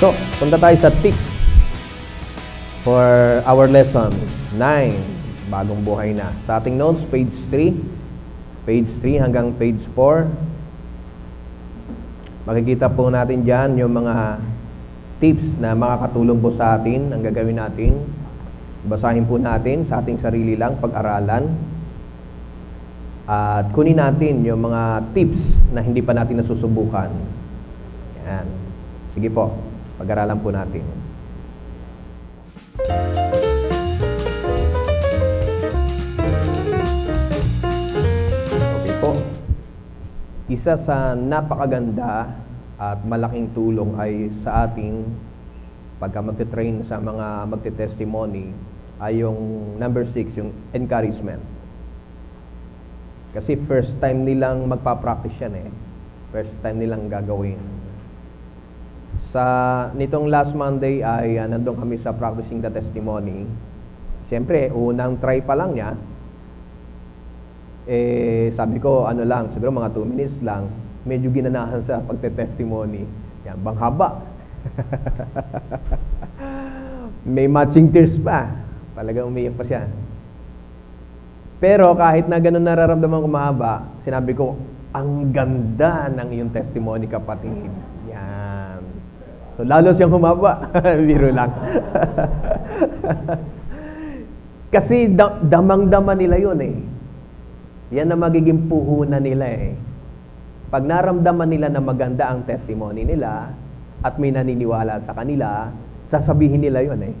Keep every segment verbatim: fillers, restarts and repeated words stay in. So, punta tayo sa tips for our lesson nine, bagong buhay na. Sa ating notes, page three, page three hanggang page four. Makikita po natin dyan yung mga tips na makakatulong po sa atin, ang gagawin natin. Basahin po natin sa ating sarili lang, pag-aralan. At kunin natin yung mga tips na hindi pa natin nasusubukan. Yan. Sige po, pag-aralan po natin. Okay po. Isa sa napakaganda at malaking tulong ay sa ating pagka magte-train sa mga magte-testimony ay yung number six, yung encouragement. Kasi first time nilang magpa-practice yan eh. First time nilang gagawin. Sa nitong last Monday ay uh, nandun kami sa practicing the testimony. Siyempre, unang try pa lang niya, eh sabi ko ano lang, siguro mga two minutes lang, medyo ginanahan sa pagte-testimony. Yan, bang haba. May matching tears pa. Talagang umiyak pa siya. Pero kahit na ganun nararamdaman ko mahaba, sinabi ko, ang ganda ng iyong testimony, kapatid. Yan. So lalo siyang humaba. Biro lang. Kasi da damang-dama nila yun eh. Yan na magiging puhunan nila eh. Pag naramdaman nila na maganda ang testimony nila at may naniniwala sa kanila, sasabihin nila yon eh.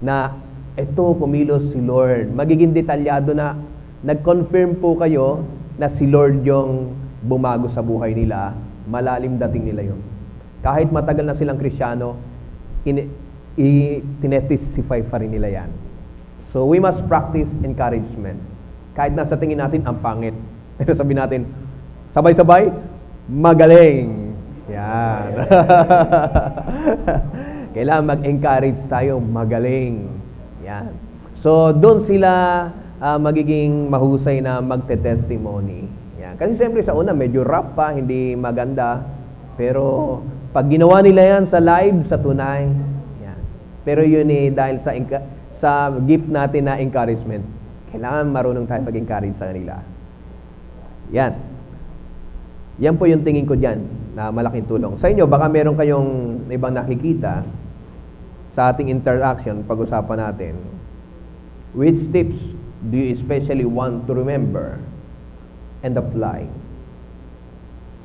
Na eto, kumilos si Lord. Magiging detalyado na nag-confirm po kayo na si Lord yung bumago sa buhay nila. Malalim dating nila yon. Kahit matagal na silang Kristiyano, tinetestify pa rin nila yan. So we must practice encouragement. Kahit nasa tingin natin, ang pangit. Pero sabi natin, sabay-sabay, magaling. Yan. Kailangan mag-encourage tayo, magaling. Yan. So, doon sila uh, magiging mahusay na magte-testimony. Yan. Kasi siyempre sa una, medyo rap pa, hindi maganda. Pero, pag ginawa nila yan sa live, sa tunay. Yan. Pero yun eh, dahil sa, sa gift natin na encouragement. Kailangan marunong tayo mag-encourage sa kanila. Yan. Yan po yung tingin ko dyan na malaking tulong. Sa inyo, baka meron kayong ibang nakikita sa ating interaction pag-usapan natin. Which tips do you especially want to remember and apply?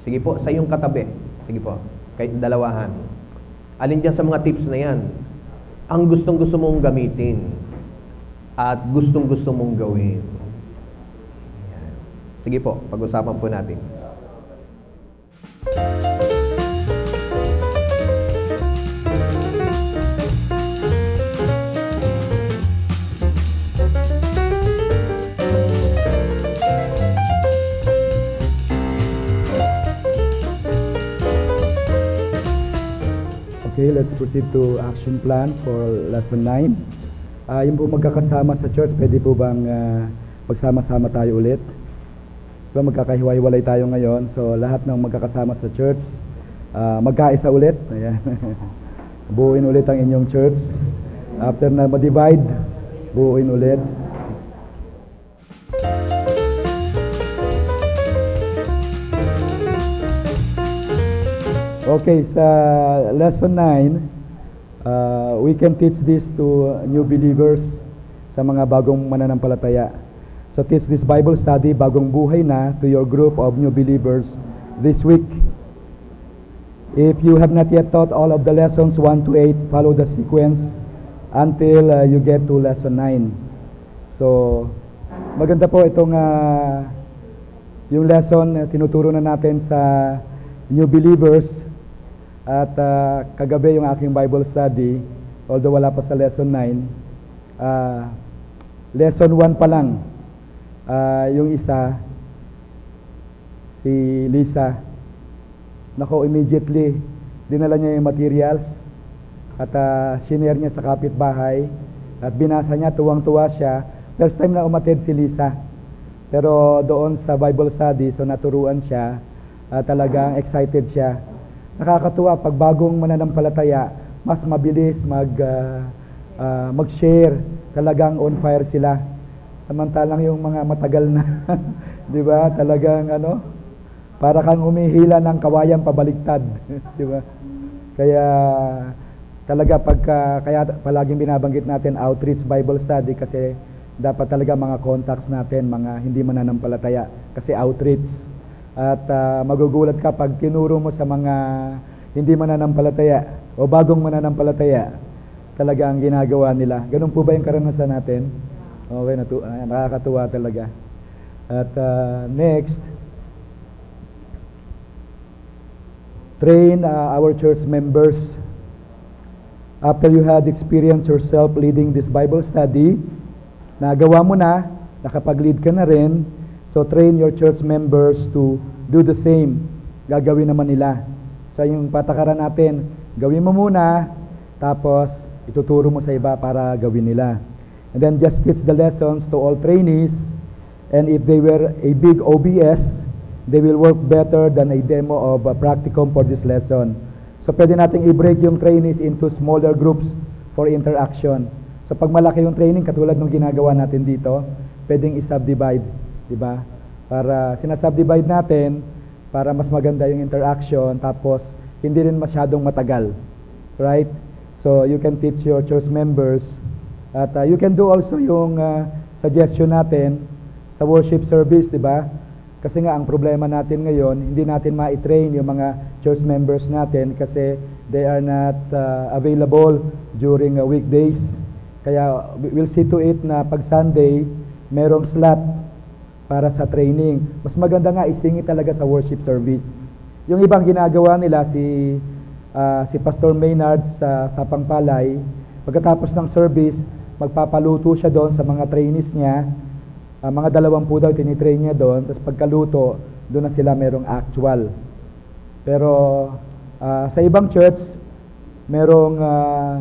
Sige po, sa iyong katabi. Sige po, kahit dalawahan. Alin dyan sa mga tips na yan? Ang gustong-gusto mong gamitin. At gustong-gusto mong gawin. Sige po, pag-usapan po natin. Okay, let's proceed to action plan for lesson nine. Uh, yung po magkakasama sa church, pwede po bang uh, magsama-sama tayo ulit? Diba magkakahiwa-hiwalay tayo ngayon, so lahat ng magkakasama sa church, uh, magkaisa ulit. Ayan. Buuin ulit ang inyong church. After na ma-divide, buuin ulit. Okay, sa lesson nine, Uh, we can teach this to new believers, sa mga bagong mananampalataya. So teach this Bible study, bagong buhay na, to your group of new believers this week. If you have not yet taught all of the lessons one to eight, follow the sequence until uh, you get to lesson nine. So maganda po itong uh, yung lesson, tinuturo na natin sa new believers. At uh, kagabi yung aking Bible study, although wala pa sa lesson nine, uh, lesson one pa lang, uh, yung isa, si Lisa, nako immediately, dinala niya yung materials at uh, shinare niya sa kapitbahay at binasa niya, tuwang-tuwa siya. First time na umattend si Lisa, pero doon sa Bible study, so naturuan siya, uh, talagang excited siya. Nakakatuwa pag bagong mananampalataya, mas mabilis mag, uh, uh, mag-share, talagang on fire sila. Samantalang yung mga matagal na, di ba, talagang ano, para kang umihila ng kawayan pabaliktad, di ba? Kaya talaga pagka, kaya palaging binabanggit natin outreach Bible study kasi dapat talaga mga contacts natin, mga hindi mananampalataya kasi outreach. At uh, magugulat ka pag tinuro mo sa mga hindi mananampalataya o bagong mananampalataya, talaga ang ginagawa nila. Ganun po ba yung karanasan natin? Okay, natu- uh, nakakatuwa talaga. At uh, next, train uh, our church members. After you had experienced yourself leading this Bible study, nagawa mo na, nakapag-lead ka na rin, so train your church members to do the same. Gagawin naman nila. So yung patakaran natin, gawin mo muna, tapos ituturo mo sa iba para gawin nila. And then just teach the lessons to all trainees, and if they were a big O B S, they will work better than a demo of a practicum for this lesson. So pwede nating i-break yung trainees into smaller groups for interaction. So pag malaki yung training, katulad ng ginagawa natin dito, pwedeng i-subdivide. Diba? Para sinasubdivide natin para mas maganda yung interaction tapos hindi rin masyadong matagal. Right? So you can teach your church members at uh, you can do also yung uh, suggestion natin sa worship service, diba? Kasi nga ang problema natin ngayon, hindi natin ma-train yung mga church members natin kasi they are not uh, available during uh, weekdays. Kaya we'll see to it na pag Sunday, merong slot para sa training. Mas maganda nga isingit talaga sa worship service. Yung ibang ginagawa nila, si, uh, si Pastor Maynard sa, sa Pangpalay, pagkatapos ng service, magpapaluto siya doon sa mga trainees niya. Uh, mga dalawang po daw tinitrain niya doon, tapos pagkaluto, doon na sila merong actual. Pero uh, sa ibang church, merong uh,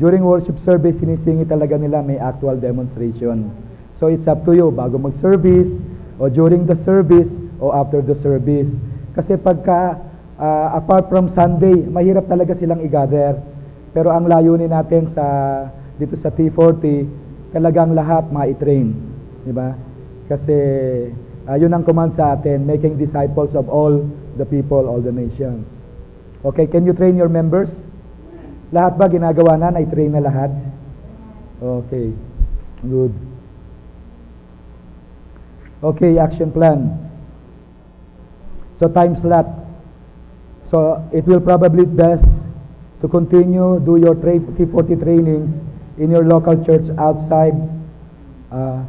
during worship service, sinisingit talaga nila may actual demonstration. So it's up to you, bago mag-service, o during the service, o after the service. Kasi pagka, uh, apart from Sunday, mahirap talaga silang i-gather. Pero ang layunin natin sa, dito sa T four T, talagang lahat ma-train. Diba? Kasi, uh, yun ang command sa atin, making disciples of all the people, all the nations. Okay, can you train your members? Lahat ba ginagawa na, na-train na lahat? Okay, good. Okay, action plan. So time slot. So it will probably best to continue do your T four T trainings in your local church outside uh,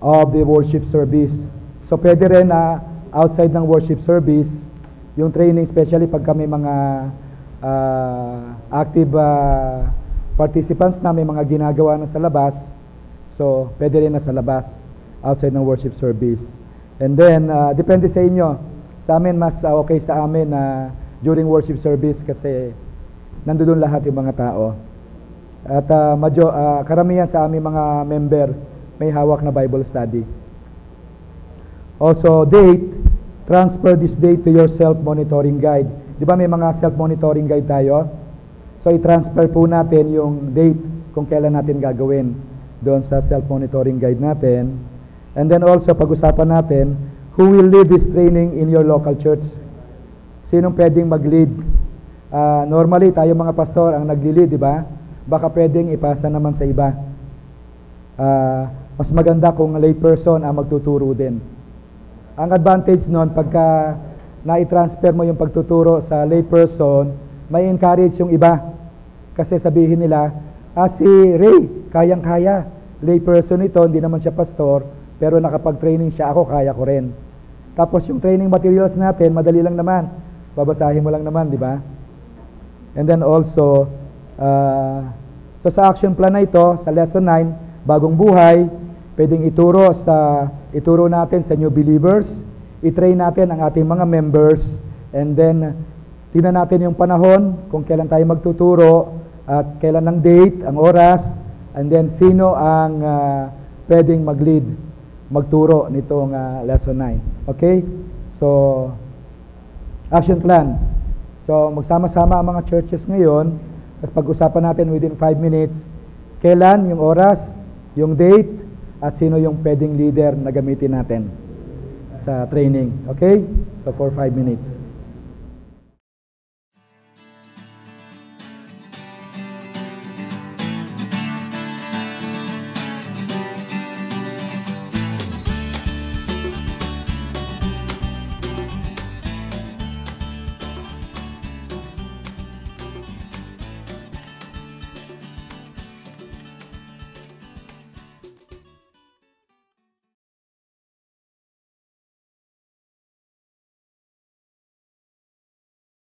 of the worship service. So pwede rin na uh, outside ng worship service, yung training especially pag kami mga uh, active uh, participants na may mga ginagawa na sa labas, so pwede rin na sa labas. Outside ng worship service. And then, uh, depende sa inyo. Sa amin, mas uh, okay sa amin na uh, during worship service kasi nandoon lahat yung mga tao. At uh, major, uh, karamihan sa aming mga member may hawak na Bible study. Also, date, transfer this date to your self-monitoring guide. Di ba may mga self-monitoring guide tayo? So, i-transfer po natin yung date kung kailan natin gagawin doon sa self-monitoring guide natin. And then also, pag-usapan natin, who will lead this training in your local church? Sinong pwedeng mag-lead? Uh, normally, tayo mga pastor ang nag-lead, di ba? Baka pwedeng ipasa naman sa iba. Uh, mas maganda kung layperson ang magtuturo din. Ang advantage nun, pagka na-transfer mo yung pagtuturo sa layperson, may encourage yung iba. Kasi sabihin nila, ah, si Ray, kayang-kaya. Layperson ito, hindi naman siya pastor, pero nakapag-training siya, ako kaya ko rin. Tapos yung training materials natin, madali lang naman. Babasahin mo lang naman, di ba? And then also, uh, so sa action plan na ito, sa lesson nine, bagong buhay, pwedeng ituro, sa, ituro natin sa new believers, itrain natin ang ating mga members, and then, tingnan natin yung panahon, kung kailan tayo magtuturo, at kailan ang date, ang oras, and then sino ang uh, pwedeng mag-lead. Magturo nitong uh, lesson nine. Okay? So, action plan. So magsama-sama ang mga churches ngayon, tapos pag-usapan natin within five minutes, kailan, yung oras, yung date, at sino yung pwedeng leader na gamitin natin sa training. Okay? So for five minutes.